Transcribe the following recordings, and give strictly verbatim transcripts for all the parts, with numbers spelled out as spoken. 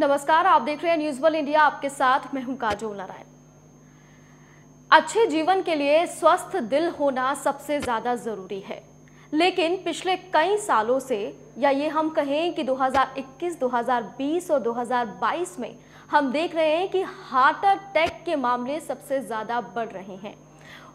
नमस्कार, आप देख रहे हैं न्यूज वर्ल्ड इंडिया, आपके साथ मैं हूं काजोल नारायण। अच्छे जीवन के लिए स्वस्थ दिल होना सबसे ज्यादा जरूरी है, लेकिन पिछले कई सालों से या ये हम कहें कि दो हज़ार इक्कीस, दो हज़ार बीस और दो हज़ार बाईस में हम देख रहे हैं कि हार्ट अटैक के मामले सबसे ज्यादा बढ़ रहे हैं,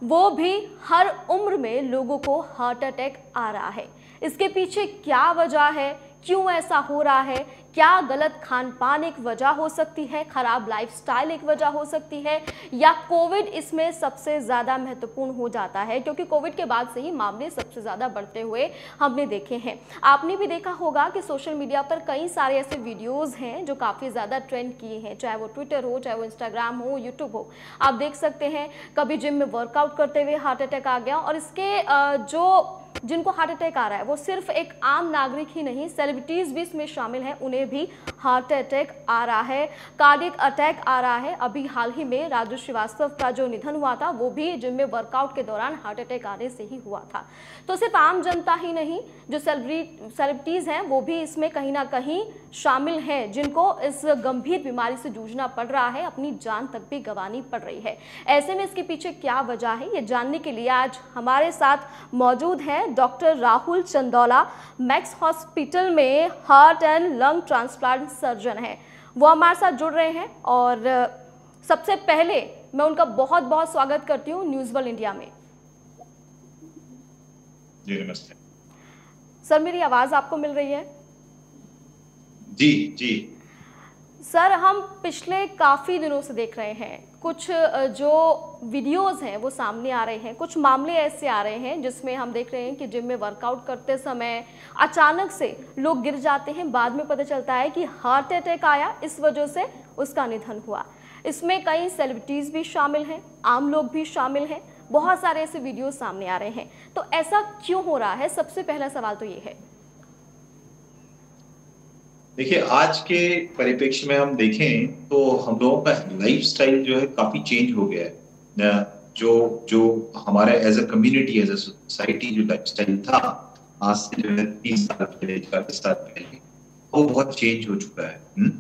वो भी हर उम्र में लोगों को हार्ट अटैक आ रहा है। इसके पीछे क्या वजह है, क्यों ऐसा हो रहा है, क्या गलत खान पान एक वजह हो सकती है, खराब लाइफस्टाइल एक वजह हो सकती है, या कोविड इसमें सबसे ज़्यादा महत्वपूर्ण हो जाता है, क्योंकि कोविड के बाद से ही मामले सबसे ज़्यादा बढ़ते हुए हमने देखे हैं। आपने भी देखा होगा कि सोशल मीडिया पर कई सारे ऐसे वीडियोज़ हैं जो काफ़ी ज़्यादा ट्रेंड किए हैं, चाहे वो ट्विटर हो, चाहे वो इंस्टाग्राम हो, यूट्यूब हो। आप देख सकते हैं कभी जिम में वर्कआउट करते हुए हार्ट अटैक आ गया, और इसके जो जिनको हार्ट अटैक आ रहा है वो सिर्फ एक आम नागरिक ही नहीं, सेलिब्रिटीज़ भी इसमें शामिल हैं, उन्हें भी हार्ट अटैक आ रहा है, कार्डियक अटैक आ रहा है। अभी हाल ही में राजू श्रीवास्तव का जो निधन हुआ था वो भी जिम में वर्कआउट के दौरान हार्ट अटैक आने से ही हुआ था। तो सिर्फ आम जनता ही नहीं, जो सेलिब्रिटीज़ हैं वो भी इसमें कहीं ना कहीं शामिल हैं, जिनको इस गंभीर बीमारी से जूझना पड़ रहा है, अपनी जान तक भी गंवानी पड़ रही है। ऐसे में इसके पीछे क्या वजह है, ये जानने के लिए आज हमारे साथ मौजूद हैं doctor Rahul Chandola, Max hospital में heart and lung transplant surgeon हैं। वो हमारे साथ जुड़ रहे हैं, और सबसे पहले मैं उनका बहुत बहुत स्वागत करती हूँ न्यूज वर्ल्ड इंडिया में। जी नमस्ते सर, मेरी आवाज आपको मिल रही है? जी जी सर, हम पिछले काफ़ी दिनों से देख रहे हैं, कुछ जो वीडियोस हैं वो सामने आ रहे हैं, कुछ मामले ऐसे आ रहे हैं जिसमें हम देख रहे हैं कि जिम में वर्कआउट करते समय अचानक से लोग गिर जाते हैं, बाद में पता चलता है कि हार्ट अटैक आया, इस वजह से उसका निधन हुआ। इसमें कई सेलिब्रिटीज़ भी शामिल हैं, आम लोग भी शामिल हैं, बहुत सारे ऐसे वीडियोज़ सामने आ रहे हैं। तो ऐसा क्यों हो रहा है, सबसे पहला सवाल तो ये है। देखिए, आज के परिप्रेक्ष्य में हम देखें तो हम लोगों का लाइफस्टाइल जो है काफी चेंज हो गया है। जो जो हमारे as a community, as a society जो लाइफस्टाइल था आज से जो है तीस साल पहले, चालीस साल पहले, वो बहुत चेंज हो चुका है।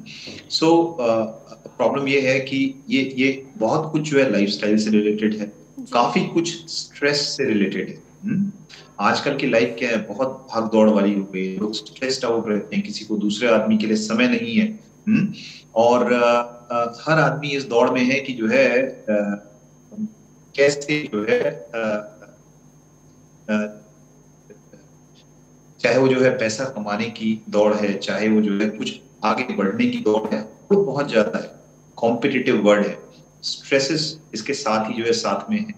सो प्रॉब्लम ये है कि ये ये बहुत कुछ जो है लाइफस्टाइल से रिलेटेड है, काफी कुछ स्ट्रेस से रिलेटेड है। आजकल की लाइफ क्या है, बहुत भाग दौड़ वाली हो गई है, लोग स्ट्रेस्ड आउट रहते हैं, किसी को दूसरे आदमी के लिए समय नहीं है, और हर आदमी इस दौड़ में है कि जो है कैसे जो है, चाहे वो जो है पैसा कमाने की दौड़ है, चाहे वो जो है कुछ आगे बढ़ने की दौड़ है, वो बहुत ज्यादा है। कॉम्पिटिटिव वर्ल्ड है, स्ट्रेसेस इसके साथ ही जो है साथ में है,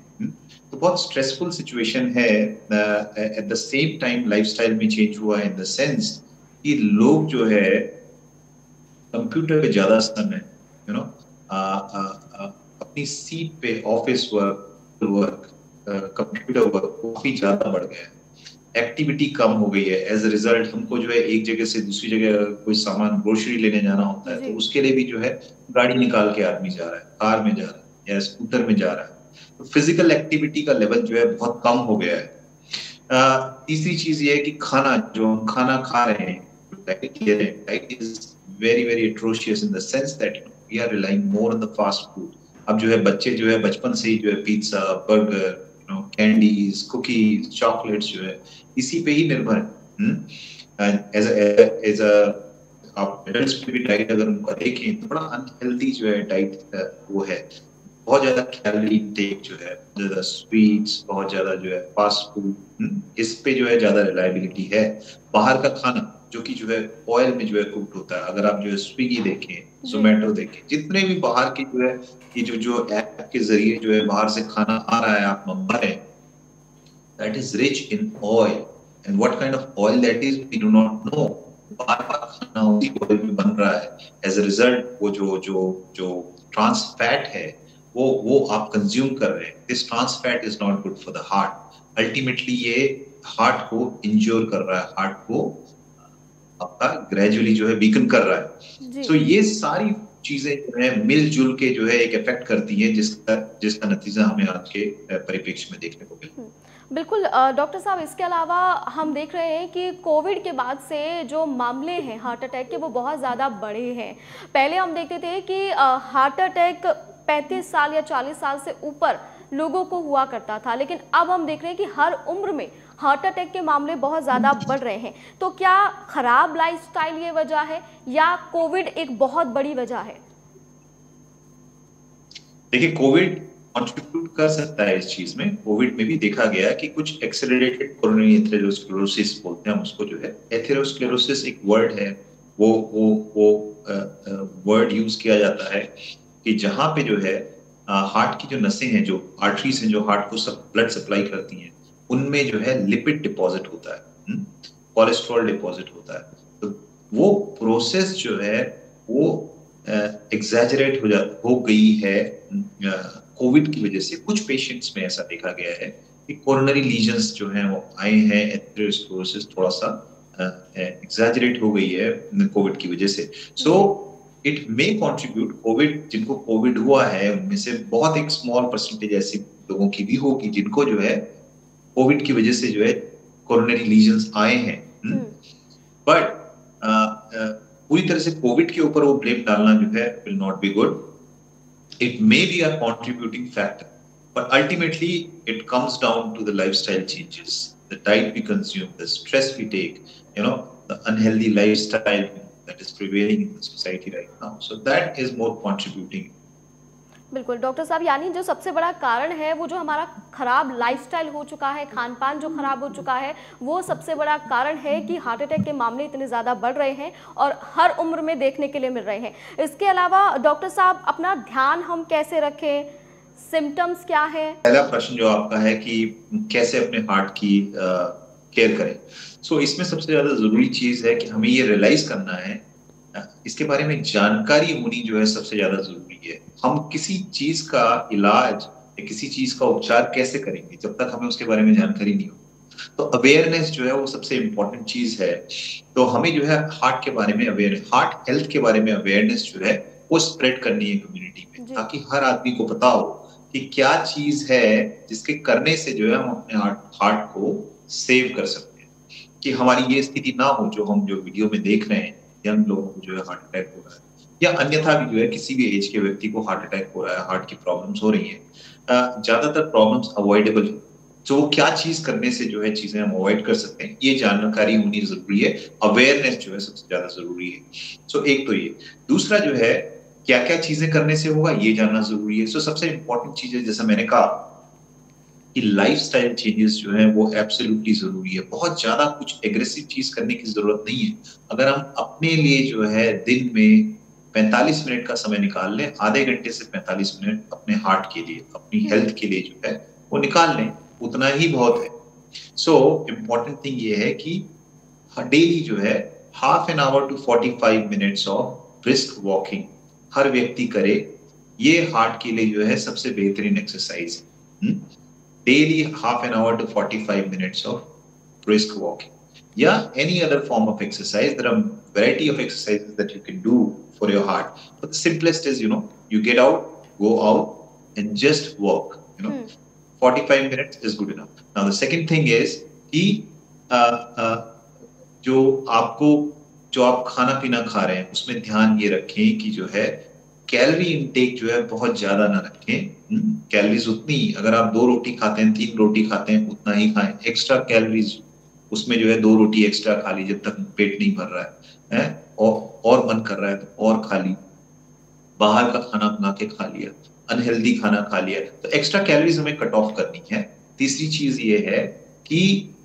तो बहुत स्ट्रेसफुल सिचुएशन है। At the same time lifestyle में चेंज हुआ है, इन द सेंस कि लोग जो है कंप्यूटर पे ज्यादा समय, यू नो, अपनी सीट पे office work work computer work काफी ज्यादा बढ़ गया है, एक्टिविटी कम हो गई है। एज अ रिजल्ट हमको जो है एक जगह से दूसरी जगह कोई सामान ग्रोसरी लेने जाना होता है तो उसके लिए भी जो है गाड़ी निकाल के आदमी जा रहा है, कार में जा रहा है या स्कूटर में जा रहा है। तो फिजिकल एक्टिविटी का लेवल जो है बहुत कम हो गया है। तीसरी चीज ये है कि खाना, जो हम खाना खा रहे हैं, very very atrocious in the sense that we are relying more on the fast food. अब जो है बच्चे जो है बचपन से ही जो है pizza, burger, you know, candies, cookies, chocolates जो है इसी पे ही निर्भर है। एज एज आप एडल्ट्स पे भी डाइट अगर उनका देखें तो बड़ा अनहेल्दी जो है डाइट वो है, बहुत ज्यादा कैलोरी इंटेक जो है, ज्यादा स्वीट्स, बहुत ज्यादा जो है फास्ट फूड, इस पे जो है ज्यादा रिलायबिलिटी है। बाहर का खाना जो कि जो है ऑयल में जो है कुक्ड होता है, अगर आप जो है स्विगी देखें, जोमेटो देखें, जितने भी बाहर के जो है ये जो जो ऐप के जरिए जो है बाहर से खाना आ रहा है, आप नंबर है, that is rich in oil, and what kind of oil that is we do not know. बार बार खाना उसी ऑयल में बन रहा है, एज अ रिजल्ट वो जो जो जो ट्रांस फैट है वो वो आप कंज्यूम कर रहे हैं। This trans fat is not good for the heart. Ultimately ये हार्ट को इंजोर कर रहा है, हार्ट को आपका ग्रेजुअली जो है वीकन कर रहा है। सो so ये सारी चीजें जो है मिलजुल के जो है एक इफेक्ट करती है, जिसका जिसका नतीजा हमें आज के परिप्रेक्ष्य में देखने को मिला। बिल्कुल डॉक्टर साहब, इसके अलावा हम देख रहे हैं कि कोविड के बाद से जो मामले हैं हार्ट अटैक के वो बहुत ज़्यादा बढ़े हैं। पहले हम देखते थे कि हार्ट अटैक पैंतीस साल या चालीस साल से ऊपर लोगों को हुआ करता था, लेकिन अब हम देख रहे हैं कि हर उम्र में हार्ट अटैक के मामले बहुत ज़्यादा बढ़ रहे हैं। तो क्या खराब लाइफस्टाइल ये वजह है या कोविड एक बहुत बड़ी वजह है? देखिए, कोविड कॉन्ट्रीब्यूट कर सकता है इस चीज में। कोविड में भी देखा गया कि कुछ एक्सेलरेटेड कोरोनरी एथेरोस्क्लेरोसिस बोलते हैं हम उसको, जो है एथेरोस्क्लेरोसिस एक वर्ड है, वो वो वो वर्ड यूज किया जाता है कि जहाँ पे जो है हार्ट की जो नसें हैं, जो आर्टरीज हैं, जो हार्ट को सब ब्लड सप्लाई करती हैं, उनमें जो है लिपिड डिपॉजिट होता है, कोलेस्ट्रॉल डिपॉजिट होता है। तो वो प्रोसेस जो है वो एग्जैजरेट हो जा हो गई है कोविड की वजह से। कुछ पेशेंट्स में ऐसा देखा गया है कि कोरोनरी लीजन्स जो हैं वो आए हैं, एथेरोस्क्लेरोसिस थोड़ा सा एग्जैजरेट हो गई है कोविड की वजह से। So so, it may contribute. Covid, जिनको कोविड हुआ है उनमें से बहुत एक स्मॉल परसेंटेज ऐसे लोगों की भी होगी जिनको जो है कोविड की वजह से जो है कोरोनरी लीजन्स आए हैं। बट पूरी तरह से कोविड के ऊपर वो ब्लेम डालना जो है will not be good. It may be a contributing factor, but ultimately it comes down to the lifestyle changes, the diet we consume, the stress we take, you know, the unhealthy lifestyle that is prevailing in the society right now, so that is more contributing। बिल्कुल doctor साहब, यानी जो सबसे बड़ा कारण है वो जो हमारा खराब लाइफस्टाइल हो चुका है, खान पान जो खराब हो चुका है, वो सबसे बड़ा कारण है कि हार्ट अटैक के मामले इतने ज़्यादा बढ़ रहे हैं और हर उम्र में देखने के लिए मिल रहे हैं। इसके अलावा डॉक्टर साहब, अपना ध्यान हम कैसे रखें, सिम्टम्स क्या है? पहला प्रश्न जो आपका है कि कैसे अपने हार्ट की आ, केयर करें। सो so, इसमें सबसे ज्यादा जरूरी चीज है कि हमें ये रियलाइज करना है, इसके बारे में जानकारी होनी जो है सबसे ज्यादा जरूरी है। हम किसी चीज का इलाज या किसी चीज का उपचार कैसे करेंगे जब तक हमें उसके बारे में जानकारी नहीं हो। तो अवेयरनेस जो है वो सबसे इंपॉर्टेंट चीज है। तो हमें जो है हार्ट के बारे में अवेयरनेस, हार्ट हेल्थ के बारे में अवेयरनेस जो है वो स्प्रेड करनी है कम्युनिटी में, ताकि हर आदमी को पता हो कि क्या चीज है जिसके करने से जो है हम अपने हार्ट हार्ट को सेव कर सकते हैं, कि हमारी ये स्थिति ना हो जो हम जो वीडियो में देख रहे हैं, यंग लोगों को जो है हार्ट अटैक हो रहा है या अन्यथा भी जो है किसी भी एज के व्यक्ति को हार्ट अटैक हो रहा है, हार्ट की प्रॉब्लम्स हो रही हैं। ज्यादातर प्रॉब्लम्स अवॉइडेबल है, तो वो क्या चीज करने से जो है चीजें हम अवॉइड कर सकते हैं, ये जानकारी होनी जरूरी है। अवेयरनेस जो है सबसे ज्यादा जरूरी है। सो so, एक तो ये, दूसरा जो है क्या क्या चीजें करने से होगा ये जानना जरूरी है। सो so, सबसे इंपॉर्टेंट चीज है, जैसा मैंने कहा, कि लाइफस्टाइल चेंजेस जो है वो एब्सोल्युटली जरूरी है। बहुत ज्यादा कुछ एग्रेसिव चीज करने की जरूरत नहीं है। अगर हम अपने लिए जो है दिन में पैंतालीस मिनट का समय निकाल लें, आधे घंटे से पैंतालीस मिनट अपने हार्ट के लिए, अपनी हेल्थ के लिए जो है वो निकाल लें, उतना ही बहुत है। सो इम्पॉर्टेंट थिंग ये है कि डेली जो है half an hour to forty five minutes of brisk walking हर व्यक्ति करे। ये हार्ट के लिए जो है सबसे बेहतरीन एक्सरसाइज है। Daily half an hour to forty five minutes of brisk walking या any other form of exercise. There are variety of exercises that you can do for your heart, but the simplest is, you know, you get out, go out and just walk, you know, forty-five minutes is good enough. Now the second thing is कि जो आपको जो आप खाना पीना खा रहे हैं उसमें ध्यान ये रखें कि जो है कैलोरी इनटेक जो है बहुत ज्यादा ना रखें। कैलोरीज उतनी, अगर आप दो रोटी खाते हैं, तीन रोटी खाते हैं, उतना ही खाएं। एक्स्ट्रा कैलोरीज उसमें जो है दो रोटी एक्स्ट्रा खा ली जब तक पेट नहीं भर रहा है, है? और, और मन कर रहा है तो और खा ली, बाहर का खाना बना के खा लिया, अनहेल्दी खाना खा लिया, तो एक्स्ट्रा कैलोरीज हमें कट ऑफ करनी है। तीसरी चीज ये है कि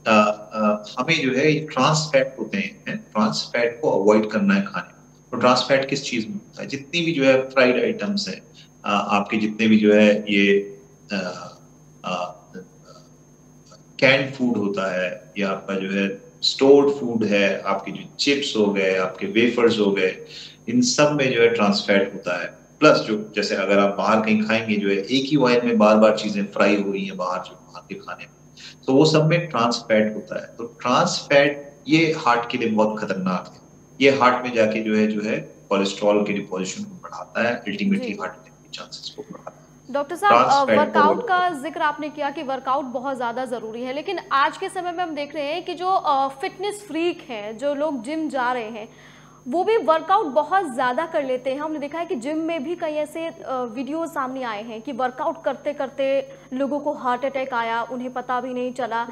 आ, आ, हमें जो है ट्रांस फैट होते हैं, ट्रांस फैट को अवॉइड करना है खाने। तो ट्रांस फैट किस चीज में होता है? जितनी भी जो है फ्राइड आइटम्स हैं, आपके जितने भी जो है ये कैंड फूड होता है, या आपका जो है स्टोर्ड फूड है, आपके जो चिप्स हो गए, आपके वेफर्स हो गए, इन सब में जो है ट्रांस फैट होता है। प्लस जो, जैसे अगर आप बाहर कहीं खाएंगे जो है एक ही ऑयल में बार बार चीजें फ्राई हो रही हैं बाहर जो बाहर के खाने में, तो वो सब में ट्रांस फैट होता है। तो ट्रांस फैट ये हार्ट के लिए बहुत खतरनाक है। ये हार्ट में जाके जो है जो है कोलेस्ट्रॉल के डिपोजिशन को बढ़ाता है, अल्टीमेटली हार्ट अटैक के चांसेस को बढ़ाता है। डॉक्टर साहब, वर्कआउट का जिक्र आपने किया कि वर्कआउट बहुत ज़्यादा ज़रूरी है, लेकिन आज के समय में हम देख रहे हैं कि जो फिटनेस फ्रीक हैं, जो लोग जिम जा रहे हैं, वो भी वर्कआउट बहुत ज़्यादा कर लेते हैं। हमने देखा है कि जिम में भी कई ऐसे वीडियो सामने आए हैं कि वर्कआउट करते करते लोगों को हार्ट अटैक आया, उन्हें पता भी नहीं चला,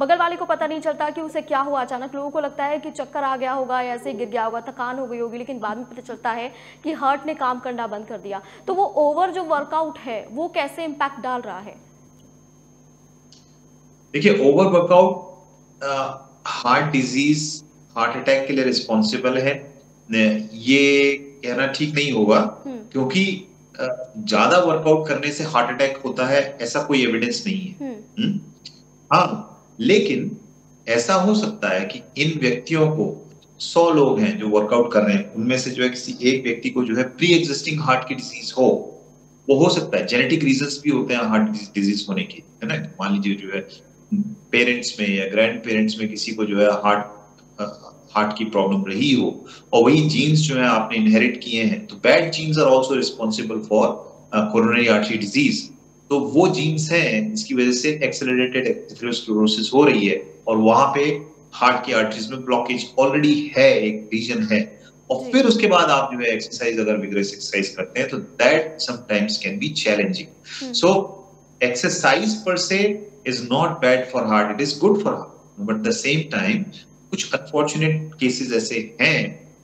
बगल वाले को पता नहीं चलता कि उसे क्या हुआ। अचानक लोगों को लगता है कि चक्कर आ गया होगा या ऐसे गिर गया होगा, थकान हो गई होगी, लेकिन बाद में पता चलता है कि हार्ट ने काम करना बंद कर दिया। तो वो ओवर जो वर्कआउट है वो कैसे इम्पैक्ट डाल रहा है? देखिए, over workout heart disease, heart attack के लिए रिस्पॉन्सिबल है, ये कहना ठीक नहीं होगा, क्योंकि ज्यादा वर्कआउट करने से हार्ट अटैक होता है ऐसा कोई एविडेंस नहीं है। हाँ, लेकिन ऐसा हो सकता है कि इन व्यक्तियों को, सौ लोग हैं जो वर्कआउट कर रहे हैं, उनमें से जो है किसी एक व्यक्ति को जो है प्री एग्जिस्टिंग हार्ट की डिजीज हो, वो हो सकता है। जेनेटिक रीजंस भी होते हैं हार्ट डिजीज होने के, है ना। मान लीजिए जो है पेरेंट्स में या ग्रैंड पेरेंट्स में किसी को जो है हार्ट हार्ट की प्रॉब्लम रही हो और वही जीन्स जो है आपने इनहेरिट किए हैं, तो bad genes are also responsible for coronary artery disease. तो वो जीन्स हैं जिसकी वजह से एक्सेलरेटेड एथेरोस्क्लेरोसिस हो रही है और वहां पे हार्ट की आर्टरीज में ब्लॉकेज ऑलरेडी है, एक रीजन है। और फिर उसके बाद आप जो है एक्सरसाइज, अगर विग्रेस एक्सरसाइज करते हैं, तो that sometimes can be challenging. So exercise पर से is not bad for heart, it is good for heart, but the same time कुछ अनफॉर्चुनेट केसेस ऐसे हैं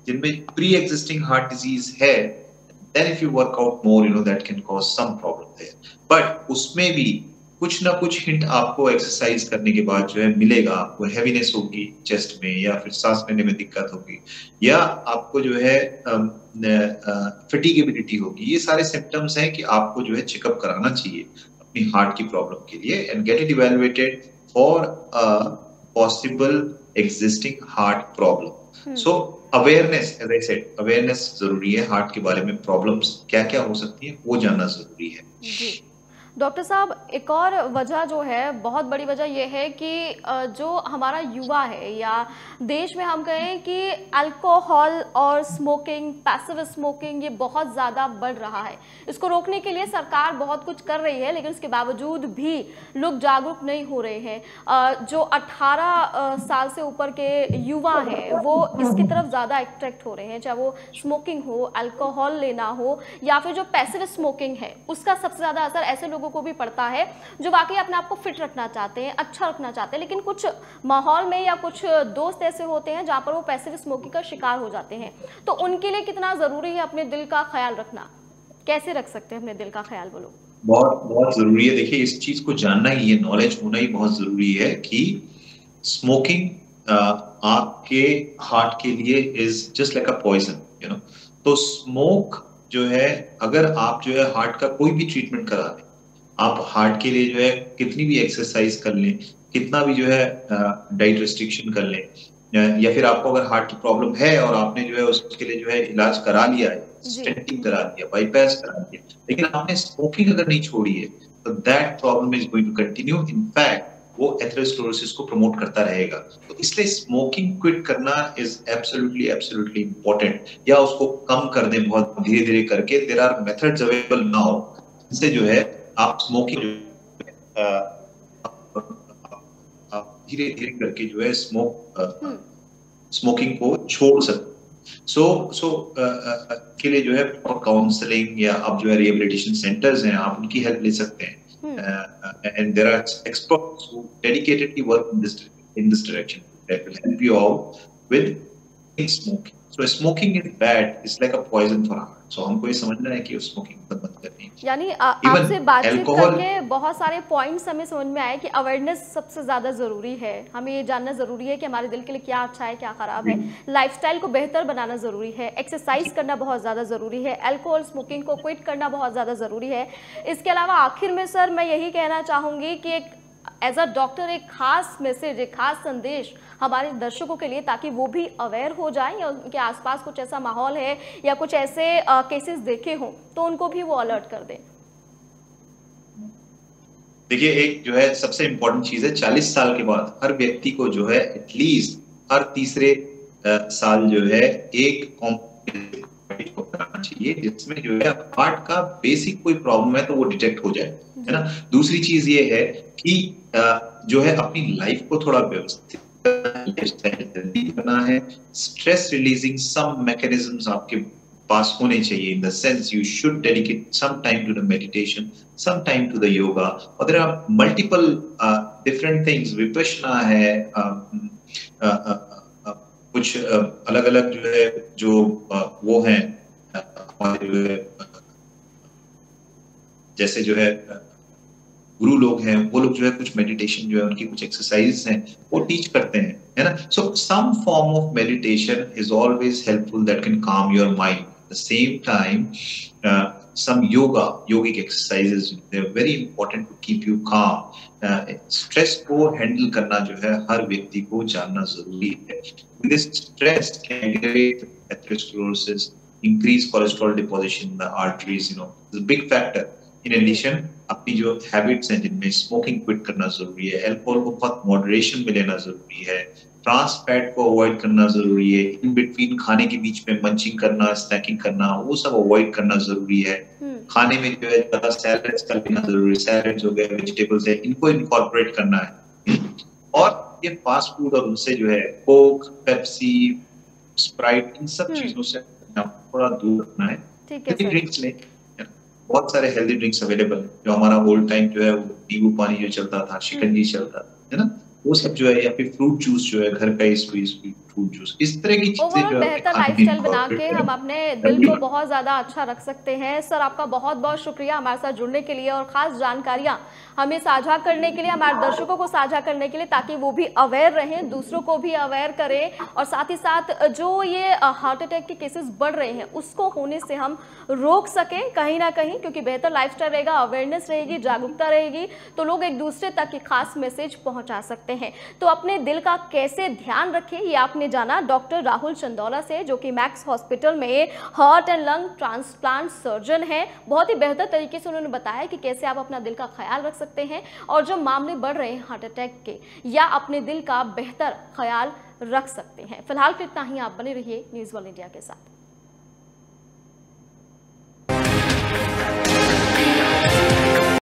जिनमें प्री एग्जिस्टिंग हार्ट डिजीज है, then if you work out more, you know that can cause some problem there. But उसमें भी कुछ ना कुछ हिंट आपको एक्सरसाइज करने के बाद जो है मिलेगा। आपको हैवीनेस होगी चेस्ट में, या फिर सांस लेने में दिक्कत होगी, या आपको जो है फटीगेबिलिटी होगी। ये सारे सिम्टम्स हैं कि आपको जो है चेकअप कराना चाहिए अपनी हार्ट की प्रॉब्लम के लिए, and get it evaluated for possible existing heart problem. So awareness, as I said, awareness जरूरी है। हार्ट के बारे में प्रॉब्लम्स क्या क्या हो सकती है वो जानना जरूरी है। डॉक्टर साहब, एक और वजह जो है, बहुत बड़ी वजह ये है कि जो हमारा युवा है या देश में हम कहें कि अल्कोहल और स्मोकिंग, पैसिव स्मोकिंग, ये बहुत ज़्यादा बढ़ रहा है। इसको रोकने के लिए सरकार बहुत कुछ कर रही है, लेकिन उसके बावजूद भी लोग जागरूक नहीं हो रहे हैं। जो अठारह साल से ऊपर के युवा हैं वो इसकी तरफ ज़्यादा अट्रैक्ट हो रहे हैं, चाहे वो स्मोकिंग हो, अल्कोहल लेना हो, या फिर जो पैसिव स्मोकिंग है उसका सबसे ज़्यादा असर ऐसे लोगों को भी पड़ता है जो वाकई अपने आप को फिट रखना चाहते हैं, अच्छा रखना चाहते हैं, लेकिन कुछ माहौल में या कुछ दोस्त ऐसे होते हैं जहां पर वो पैसिव स्मोकिंग का शिकार हो जाते हैं। तो उनके लिए कितना जरूरी है अपने दिल का ख्याल रखना? कैसे रख सकते हैं अपने दिल का ख्याल? बोलो, बहुत बहुत जरूरी है। देखिए, इस चीज को जानना ही, नॉलेज होना ही बहुत जरूरी है कि स्मोकिंग आपके हार्ट के लिए is just like a poison, you know. तो स्मोक जो है, अगर आप जो है हार्ट का कोई भी ट्रीटमेंट करा रहे, आप हार्ट के लिए जो है कितनी भी एक्सरसाइज कर लें, कितना भी जो है डाइट रिस्ट्रिक्शन कर लें, या फिर आपको अगर हार्ट की प्रॉब्लम है और आपने जो है उसके लिए जो है इलाज करा लिया है, स्टेंटिंग करा दिया, बाईपास करा दिया, लेकिन आपने स्मोकिंग अगर नहीं छोड़ी है, तो that problem is going to continue. In fact वो एथेरोस्क्लेरोसिस को प्रमोट करता रहेगा। तो इसलिए स्मोकिंग क्विट करना इज एब्सोल्युटली एब्सोल्युटली इम्पोर्टेंट, या उसको कम कर दें बहुत धीरे धीरे करके। There are methods available now, जिससे जो है आप स्मोकिंग धीरे धीरे करके जो है स्मोक स्मोकिंग को छोड़ सकते। सो सो के लिए जो है काउंसलिंग, या आप जो है रिहेबिलिटेशन सेंटर्स हैं, आप उनकी हेल्प ले सकते हैं। Uh, and there are experts who dedicatedly work in this in this direction that will help you out with smoking. So smoking is bad; it's like a poison for heart. So हमको ये समझना है कि उस smoking बंद मत करनी। यानी आपसे बातचीत करके बहुत सारे पॉइंट्स हमें समझ में आए कि अवेयरनेस सबसे ज्यादा जरूरी है। हमें ये जानना जरूरी है कि हमारे दिल के लिए क्या अच्छा है, क्या खराब है। लाइफस्टाइल को बेहतर बनाना जरूरी है, एक्सरसाइज करना बहुत ज्यादा जरूरी है, अल्कोहल स्मोकिंग को क्विट करना बहुत ज्यादा जरूरी है। इसके अलावा आखिर में सर मैं यही कहना चाहूंगी कि एक एज अ डॉक्टर एक खास मैसेज, एक खास संदेश हमारे दर्शकों के लिए, ताकि वो भी अवेयर हो जाएं, या उनके आसपास कुछ ऐसा माहौल है या कुछ ऐसे केसेस देखे हों तो उनको भी वो अलर्ट कर दें। देखिए, एक जो है सबसे इम्पोर्टेंट चीज है, चालीस साल के बाद हर व्यक्ति को जो है एटलीस्ट हर तीसरे आ, साल जो है एक पैकेज को बनाना चाहिए जिसमें जो है हार्ट का बेसिक कोई प्रॉब्लम है तो वो डिटेक्ट हो जाए, है ना। दूसरी चीज ये है कि जो है अपनी लाइफ को थोड़ा व्यवस्थित करना है, स्ट्रेस रिलीजिंग सम मैकेनिज्म्स आपके पास होने चाहिए। In the sense you should dedicate some time to the meditation, some time to the yoga, और there are multiple different things, Vipassana है, कुछ अलग अलग जो है जो वो हैं जैसे जो है गुरु लोग हैं, वो लोग जो है कुछ मेडिटेशन जो है उनकी कुछ एक्सरसाइज हैं वो टीच करते हैं, है ना। So some form of meditation is always helpful that can calm your mind. The same time, uh, some yoga, yogic exercises, they're very important to keep you calm. Uh, stress को handle करना जो है हर व्यक्ति को जानना जरूरी है। This stress can aggravate atherosclerosis, increase cholesterol deposition in the arteries, you know, it's a big factor. In addition, अपनी जो habits हैं जिनमें smoking quit करना जरूरी है, alcohol को बहुत moderation में लेना जरूरी है, ट्रांस फैट को अवॉइड करना जरूरी है, इन बिटवीन खाने के बीच में मंचिंग करना, स्नैकिंग करना, वो सब अवॉइड करना जरूरी है। खाने में जो है ज्यादा सैलड्स का लेना जरूरी है, सैलड्स हो गए, वेजिटेबल्स है, इनको इनकॉर्पोरेट करना है। और ये फास्ट फूड और उनसे जो है कोक, पेप्सी, स्प्राइट, इन सब चीजों से थोड़ा दूर रखना है। हेल्दी ड्रिंक्स लें, बहुत सारे हेल्दी ड्रिंक्स अवेलेबल है। जो हमारा ओल्ड टाइम जो है नींबू पानी जो चलता था, शिकंजी चलता था, है ना, वो सब जो है, या फिर फ्रूट जूस जो है घर का, इस फ्रूट जूस, इस तरह की चीजें जो है बेहतर लाइफस्टाइल बना के हम अपने दिल को बहुत ज्यादा अच्छा रख सकते हैं। सर, आपका बहुत बहुत शुक्रिया हमारे साथ जुड़ने के लिए और खास जानकारियां हमें साझा करने के लिए, हमारे दर्शकों को साझा करने के लिए, ताकि वो भी अवेयर रहें, दूसरों को भी अवेयर करें, और साथ ही साथ जो ये हार्ट अटैक के केसेस बढ़ रहे हैं उसको होने से हम रोक सकें कहीं ना कहीं, क्योंकि बेहतर लाइफस्टाइल रहेगा, अवेयरनेस रहेगी, जागरूकता रहेगी, तो लोग एक दूसरे तक ये खास मैसेज पहुँचा सकते हैं। तो अपने दिल का कैसे ध्यान रखें, ये आपने जाना डॉक्टर राहुल चंदोला से, जो कि मैक्स हॉस्पिटल में heart and lung transplant surgeon हैं। बहुत ही बेहतर तरीके से उन्होंने बताया कि कैसे आप अपना दिल का ख्याल रख सकते हैं, और जो मामले बढ़ रहे हैं हार्ट अटैक के, या अपने दिल का बेहतर ख्याल रख सकते हैं। फिलहाल इतना ही, आप बने रहिए न्यूज़ वर्ल्ड इंडिया के साथ।